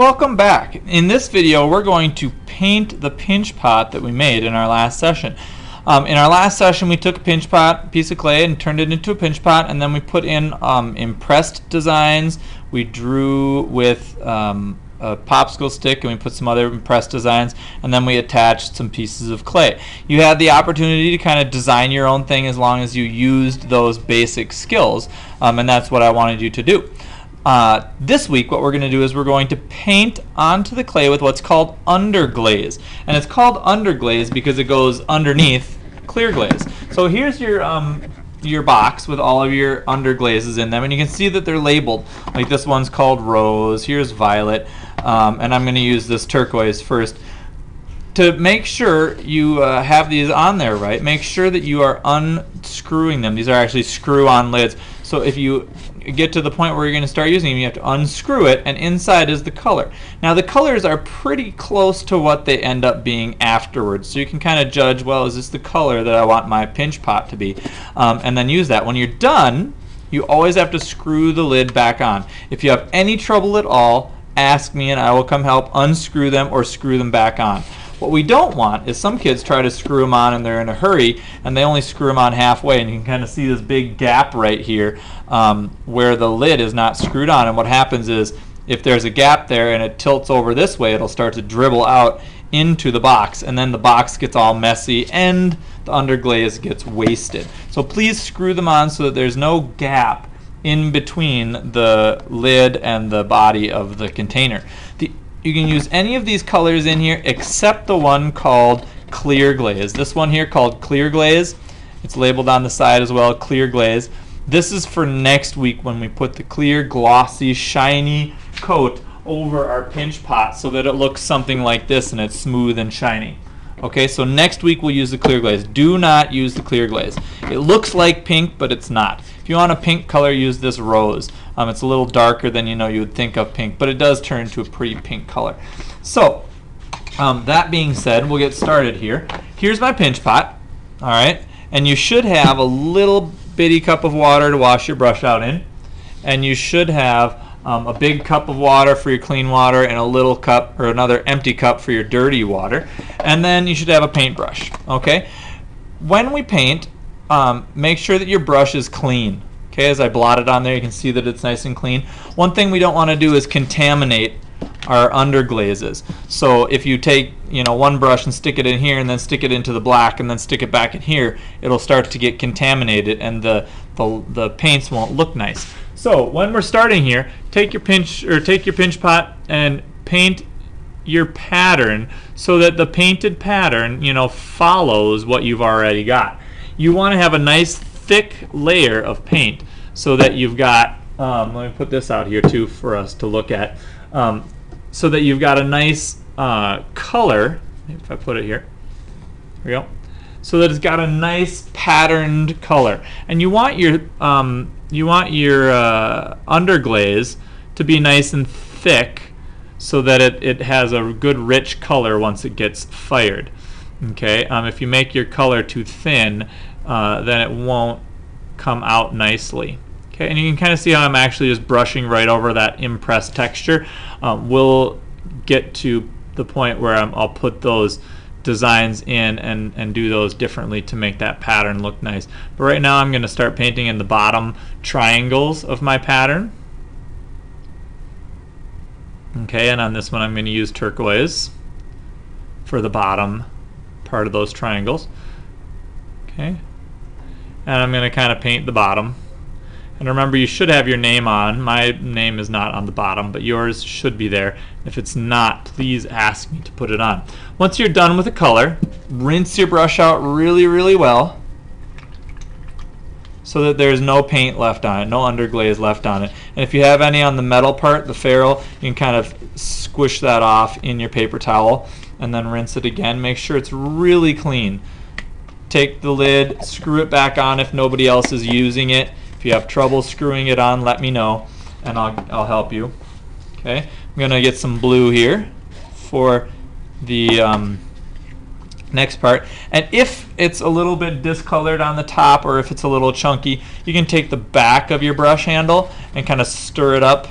Welcome back. In this video we're going to paint the pinch pot that we made in our last session. In our last session we took a pinch pot, piece of clay, and turned it into a pinch pot, and then we put in impressed designs. We drew with a popsicle stick and we put some other impressed designs, and then we attached some pieces of clay. You had the opportunity to kind of design your own thing as long as you used those basic skills, and that's what I wanted you to do. This week what we're going to do is we're going to paint onto the clay with what's called underglaze. And it's called underglaze because it goes underneath clear glaze. So here's your box with all of your underglazes in them, and you can see that they're labeled. Like this one's called Rose, here's Violet, and I'm going to use this turquoise first. To make sure you have these on there right, make sure that you are unscrewing them. These are actually screw-on lids. So if you get to the point where you're going to start using them, you have to unscrew it, and inside is the color. Now the colors are pretty close to what they end up being afterwards, so you can kind of judge, well, is this the color that I want my pinch pot to be, and then use that. When you're done, you always have to screw the lid back on. If you have any trouble at all, ask me and I will come help unscrew them or screw them back on. What we don't want is some kids try to screw them on and they're in a hurry and they only screw them on halfway, and you can kind of see this big gap right here where the lid is not screwed on, and what happens is if there's a gap there and it tilts over this way, it'll start to dribble out into the box, and then the box gets all messy and the underglaze gets wasted. So please screw them on so that there's no gap in between the lid and the body of the container. You can use any of these colors in here except the one called clear glaze. This one here called clear glaze, it's labeled on the side as well, clear glaze. This is for next week when we put the clear, glossy, shiny coat over our pinch pot so that it looks something like this and it's smooth and shiny. Okay, so next week we'll use the clear glaze. Do not use the clear glaze. It looks like pink, but it's not. If you want a pink color, use this Rose. It's a little darker than you would think of pink, but it does turn into a pretty pink color. So, that being said, we'll get started here. Here's my pinch pot, all right? And you should have a little bitty cup of water to wash your brush out in, and you should have a big cup of water for your clean water and a little cup or another empty cup for your dirty water, and then you should have a paintbrush. Okay, when we paint, make sure that your brush is clean. Okay, as I blotted on there, you can see that it's nice and clean. One thing we don't want to do is contaminate our underglazes. So if you take one brush and stick it in here and then stick it into the black and then stick it back in here, it'll start to get contaminated and the paints won't look nice. So when we're starting here, take your pinch pot and paint your pattern so that the painted pattern, follows what you've already got. You want to have a nice thick layer of paint so that you've got, let me put this out here too for us to look at, so that you've got a nice color, if I put it here, there we go, so that it's got a nice patterned color. And you want your underglaze to be nice and thick so that it has a good rich color once it gets fired. Okay, if you make your color too thin, then it won't come out nicely. Okay, and you can kind of see how I'm actually just brushing right over that impressed texture. We'll get to the point where I'll put those designs in and do those differently to make that pattern look nice. But right now I'm going to start painting in the bottom triangles of my pattern. Okay, and on this one I'm going to use turquoise for the bottom part of those triangles. Okay, and I'm going to kind of paint the bottom. And remember, you should have your name on. My name is not on the bottom, but yours should be there. If it's not, please ask me to put it on. Once you're done with the color, rinse your brush out really, really well so that there's no paint left on it, no underglaze left on it. And if you have any on the metal part, the ferrule, you can kind of squish that off in your paper towel and then rinse it again. Make sure it's really clean. Take the lid, screw it back on if nobody else is using it. If you have trouble screwing it on, let me know and I'll help you. Okay, I'm going to get some blue here for the next part. And if it's a little bit discolored on the top or if it's a little chunky, you can take the back of your brush handle and kind of stir it up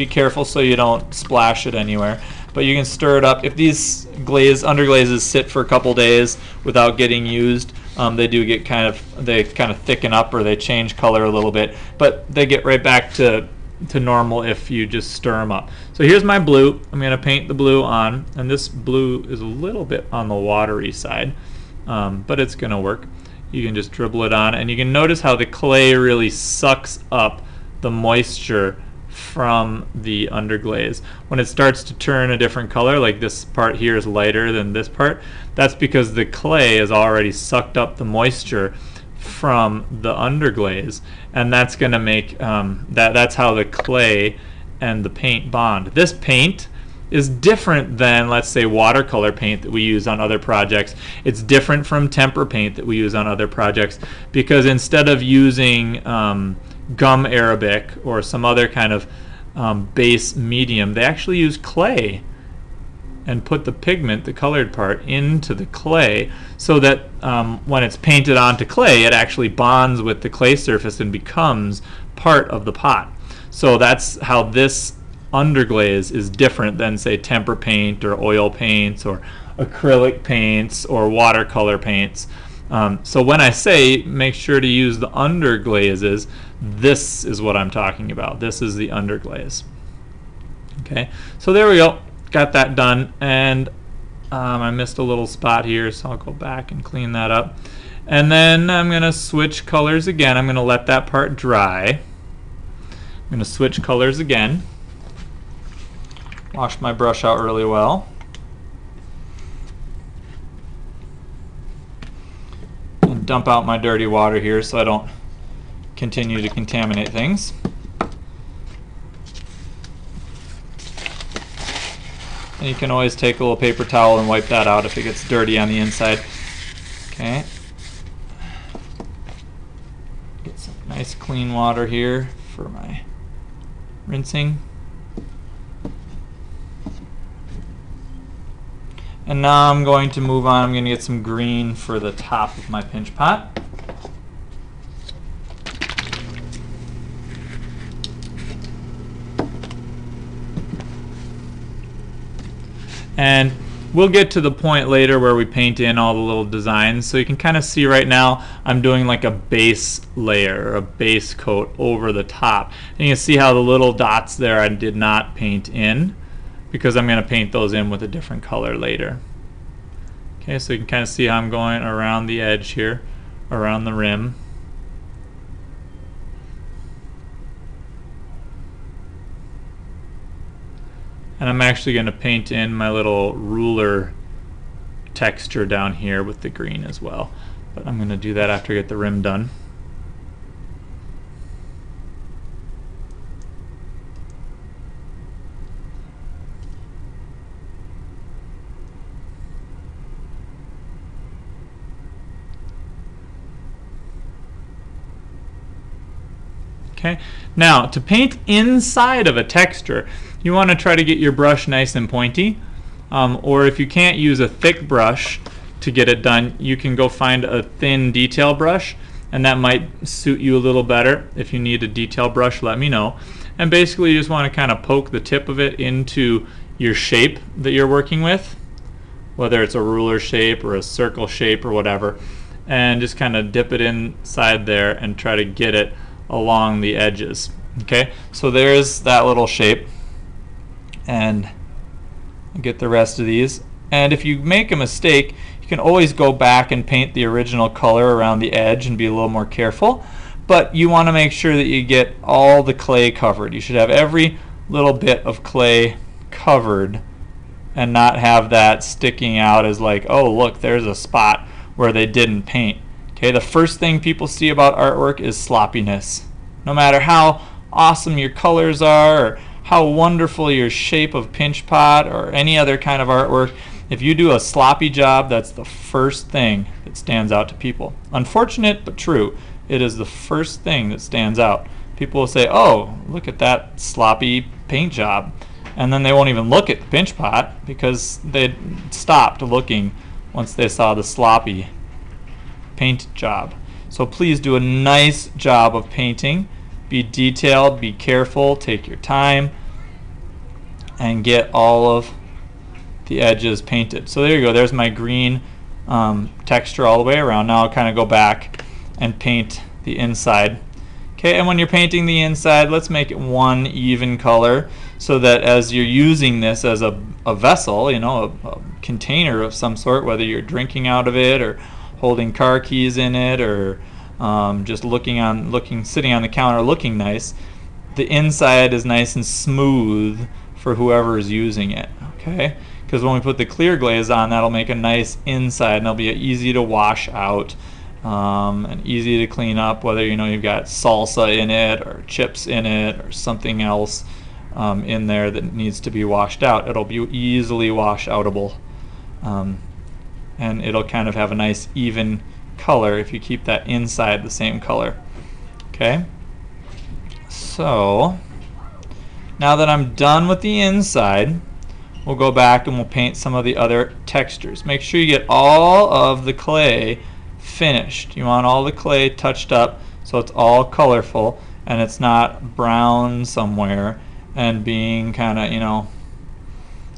Be careful so you don't splash it anywhere. But you can stir it up. If these underglazes sit for a couple days without getting used, they do get kind of thicken up, or they change color a little bit. But they get right back to normal if you just stir them up. So here's my blue. I'm going to paint the blue on, and this blue is a little bit on the watery side, but it's going to work. You can just dribble it on, and you can notice how the clay really sucks up the moisture from the underglaze. When it starts to turn a different color, like this part here is lighter than this part, that's because the clay has already sucked up the moisture from the underglaze, and that's going to make that's how the clay and the paint bond. This paint is different than, let's say, watercolor paint that we use on other projects. It's different from tempera paint that we use on other projects, because instead of using gum arabic or some other kind of base medium, they actually use clay and put the pigment, the colored part, into the clay, so that when it's painted onto clay, it actually bonds with the clay surface and becomes part of the pot. So that's how this underglaze is different than, say, tempera paint or oil paints or acrylic paints or watercolor paints. So when I say make sure to use the underglazes, this is what I'm talking about. This is the underglaze. Okay, so there we go. Got that done, and I missed a little spot here, so I'll go back and clean that up. And then I'm going to switch colors again. I'm going to let that part dry. I'm going to switch colors again. Wash my brush out really well. And dump out my dirty water here so I don't continue to contaminate things. And you can always take a little paper towel and wipe that out if it gets dirty on the inside. Okay. Get some nice clean water here for my rinsing. And now I'm going to move on. I'm going to get some green for the top of my pinch pot. And we'll get to the point later where we paint in all the little designs. So you can kind of see right now I'm doing like a base layer, a base coat over the top. And you can see how the little dots there I did not paint in, because I'm going to paint those in with a different color later. Okay, so you can kind of see how I'm going around the edge here, around the rim. And I'm actually going to paint in my little ruler texture down here with the green as well. But I'm going to do that after I get the rim done. Okay. Now, to paint inside of a texture, you want to try to get your brush nice and pointy, or if you can't use a thick brush to get it done, you can go find a thin detail brush, and that might suit you a little better. If you need a detail brush, let me know. And basically you just want to kind of poke the tip of it into your shape that you're working with, whether it's a ruler shape or a circle shape or whatever, and just kind of dip it inside there and try to get it along the edges. Okay, so there's that little shape, and get the rest of these. And if you make a mistake, you can always go back and paint the original color around the edge and be a little more careful, but you want to make sure that you get all the clay covered. You should have every little bit of clay covered and not have that sticking out as like, oh look, there's a spot where they didn't paint. Okay, the first thing people see about artwork is sloppiness. No matter how awesome your colors are, or how wonderful your shape of pinch pot or any other kind of artwork, if you do a sloppy job, that's the first thing that stands out to people. Unfortunate but true, it is the first thing that stands out. People will say, oh, look at that sloppy paint job, and then they won't even look at the pinch pot because they stopped looking once they saw the sloppy paint job. So please do a nice job of painting. Be detailed, be careful, take your time. and get all of the edges painted. So there you go, there's my green texture all the way around. Now I'll kind of go back and paint the inside. Okay, and when you're painting the inside, let's make it one even color so that as you're using this as a vessel, you know, a container of some sort, whether you're drinking out of it or holding car keys in it or just sitting on the counter looking nice, the inside is nice and smooth for whoever is using it, okay? Because when we put the clear glaze on, that'll make a nice inside and it'll be easy to wash out. And easy to clean up, whether you know you've got salsa in it or chips in it or something else in there that needs to be washed out. It'll be easily wash outable, and it'll kind of have a nice even color if you keep that inside the same color. Okay, so now that I'm done with the inside, we'll go back and we'll paint some of the other textures. Make sure you get all of the clay finished. You want all the clay touched up so it's all colorful and it's not brown somewhere and being kind of, you know,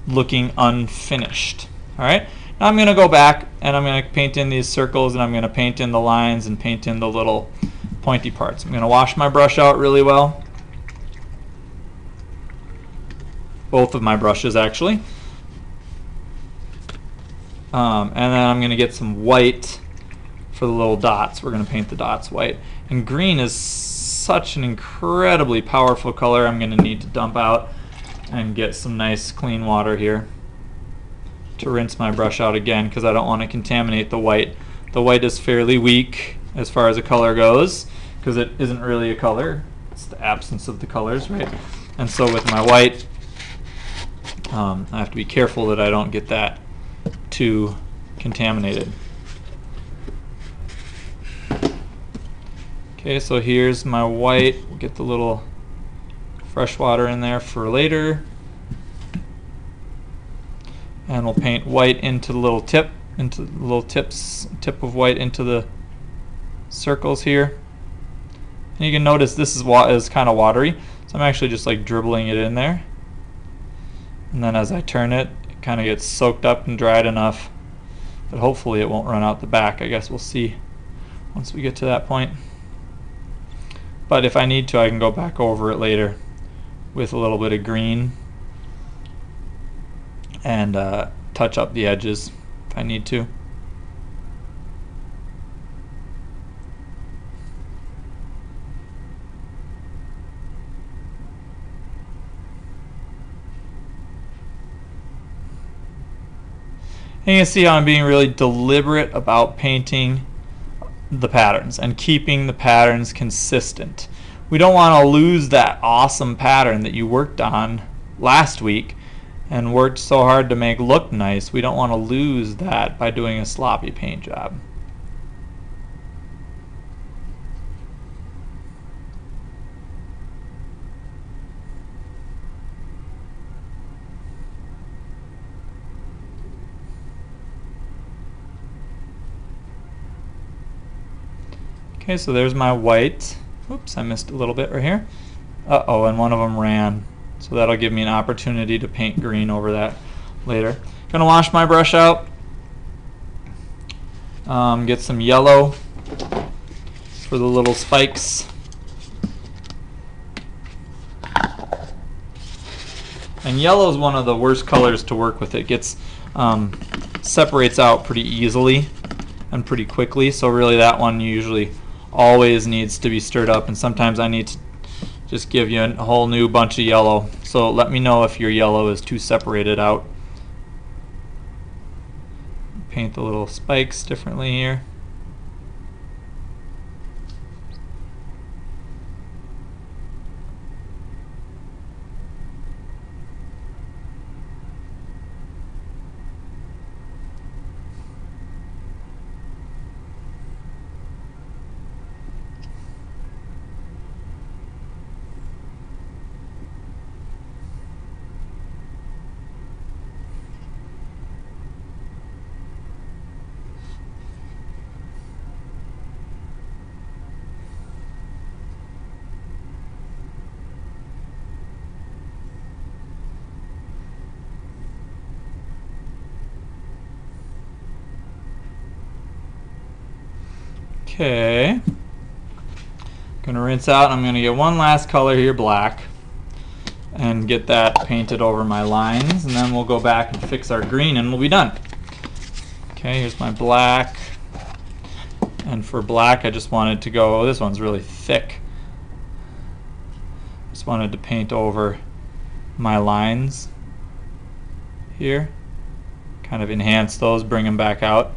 looking unfinished. Alright, now I'm going to go back and I'm going to paint in these circles and I'm going to paint in the lines and paint in the little pointy parts. I'm going to wash my brush out really well. Both of my brushes actually. And then I'm going to get some white for the little dots. We're going to paint the dots white. And green is such an incredibly powerful color. I'm going to need to dump out and get some nice clean water here to rinse my brush out again because I don't want to contaminate the white. The white is fairly weak as far as a color goes because it isn't really a color. It's the absence of the colors, right? And so with my white, I have to be careful that I don't get that too contaminated. Okay, so here's my white. We'll get the little fresh water in there for later. And we'll paint white into the little tip, into the little tip of white into the circles here. And you can notice this is kind of watery, so I'm actually just like dribbling it in there. And then as I turn it, it kind of gets soaked up and dried enough that hopefully it won't run out the back. I guess we'll see once we get to that point. But if I need to, I can go back over it later with a little bit of green and touch up the edges if I need to. And you can see how I'm being really deliberate about painting the patterns and keeping the patterns consistent. We don't want to lose that awesome pattern that you worked on last week and worked so hard to make look nice. We don't want to lose that by doing a sloppy paint job. Okay, so there's my white. Oops, I missed a little bit right here. Uh-oh, and one of them ran. So that'll give me an opportunity to paint green over that later. Gonna wash my brush out. Get some yellow for the little spikes. And yellow is one of the worst colors to work with. It gets separates out pretty easily and pretty quickly. So really that one usually always needs to be stirred up, and sometimes I need to just give you a whole new bunch of yellow. So let me know if your yellow is too separated out. Paint the little spikes differently here. Okay. Gonna rinse out. I'm gonna get one last color here, black, and get that painted over my lines, and then we'll go back and fix our green and we'll be done. Okay, here's my black. And for black, I just wanted to go, oh, this one's really thick. Just wanted to paint over my lines here. Kind of enhance those, bring them back out.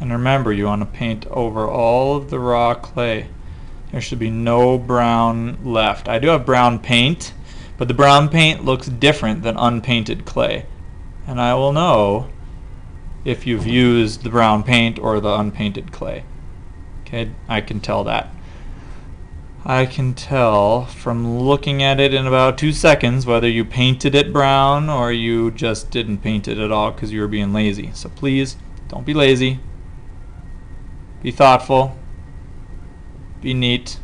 And remember, you want to paint over all of the raw clay. There should be no brown left. I do have brown paint, but the brown paint looks different than unpainted clay. And I will know if you've used the brown paint or the unpainted clay. Okay, I can tell that. I can tell from looking at it in about 2 seconds whether you painted it brown or you just didn't paint it at all because you were being lazy. So please, don't be lazy. Be thoughtful, be neat,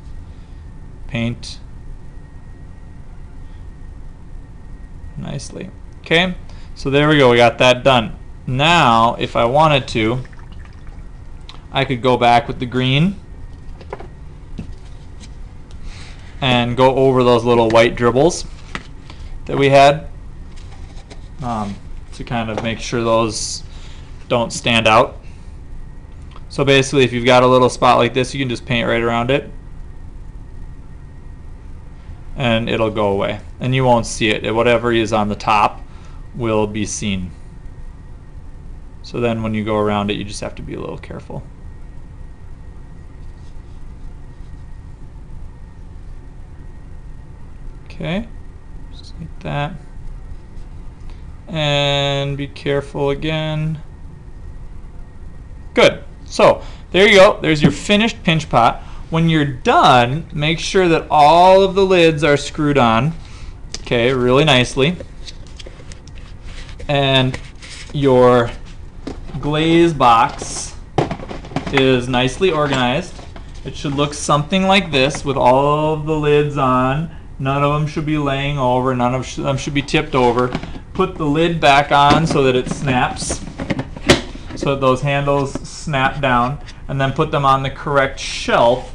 paint nicely. Okay, so there we go, we got that done. Now, if I wanted to, I could go back with the green and go over those little white dribbles that we had to kind of make sure those don't stand out. So basically, if you've got a little spot like this, you can just paint right around it and it'll go away and you won't see it. Whatever is on the top will be seen. So then when you go around it, you just have to be a little careful. Okay, just like that. And be careful again. Good. So there you go, there's your finished pinch pot. When you're done, make sure that all of the lids are screwed on, okay, really nicely, and your glaze box is nicely organized. It should look something like this with all of the lids on. None of them should be laying over, none of them should be tipped over. Put the lid back on so that it snaps, so that those handles snap down, and then put them on the correct shelf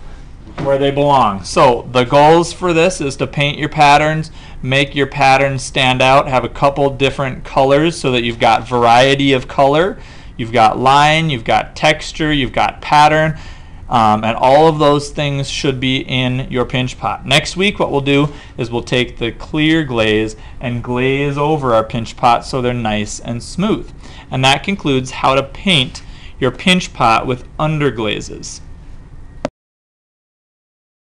where they belong. So the goals for this is to paint your patterns, make your patterns stand out, have a couple different colors so that you've got variety of color, you've got line, you've got texture, you've got pattern, and all of those things should be in your pinch pot. Next week what we'll do is we'll take the clear glaze and glaze over our pinch pot so they're nice and smooth. And that concludes how to paint your pinch pot with underglazes.